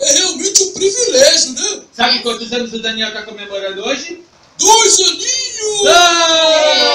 É realmente um privilégio, né? Sabe quantos anos o Daniel está comemorando hoje? 2 aninhos! Ah!